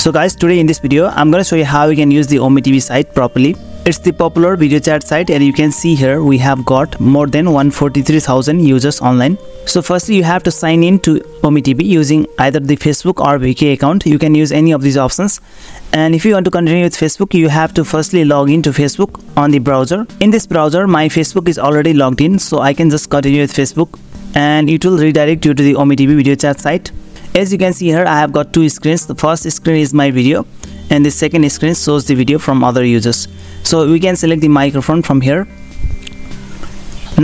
So guys, today in this video I'm gonna show you how you can use the Ome TV site properly. It's the popular video chat site, and you can see here we have got more than 143,000 users online. So firstly, you have to sign in to Ome TV using either the Facebook or VK account. You can use any of these options, and if you want to continue with Facebook, you have to firstly log in to Facebook on the browser. In this browser, my Facebook is already logged in, so I can just continue with Facebook, and it will redirect you to the Ome TV video chat site. As you can see here, I have got two screens. The first screen is my video, and the second screen shows the video from other users. So we can select the microphone from here.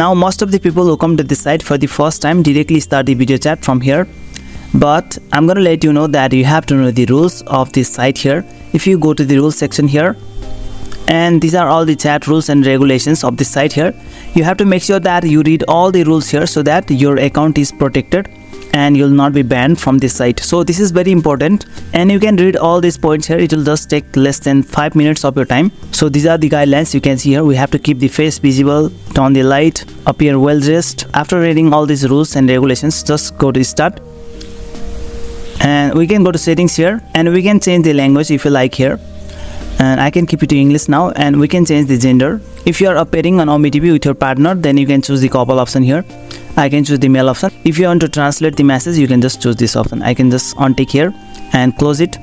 Now most of the people who come to this site for the first time directly start the video chat from here, but I'm gonna let you know that you have to know the rules of this site here. If you go to the rules section here, and these are all the chat rules and regulations of this site here. You have to make sure that you read all the rules here so that your account is protected and you'll not be banned from this site. So this is very important, and you can read all these points here. It will just take less than 5 minutes of your time. So these are the guidelines. You can see here we have to keep the face visible, turn the light, appear well dressed. After reading all these rules and regulations, just go to start, and we can go to settings here, and we can change the language if you like here, and I can keep it to English now. And we can change the gender. If you are appearing on Ome TV with your partner, then you can choose the couple option here. I can choose the male option. If you want to translate the message, you can just choose this option. I can just untick here and close it.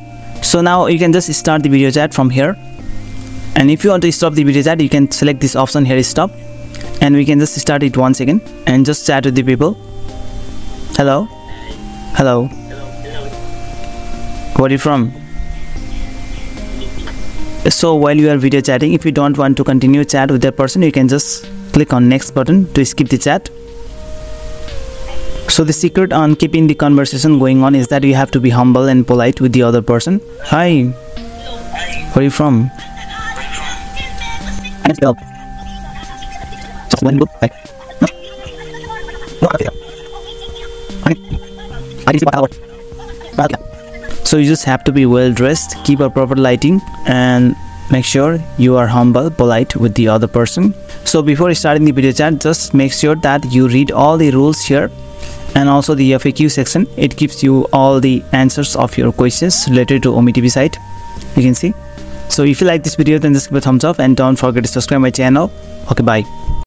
So now you can just start the video chat from here, and if you want to stop the video chat, you can select this option here, stop, and we can just start it once again and just chat with the people. Hello, hello, where are you from? So while you are video chatting, if you don't want to continue chat with that person, you can just click on next button to skip the chat. So the secret on keeping the conversation going on is that you have to be humble and polite with the other person. Hi, where are you from? So you just have to be well dressed, keep a proper lighting, and make sure you are humble, polite with the other person. So before starting the video chat, just make sure that you read all the rules here, and also the FAQ section. It gives you all the answers of your questions related to Ome TV site. You can see. So if you like this video, then just give a thumbs up, and don't forget to subscribe my channel. Okay, bye.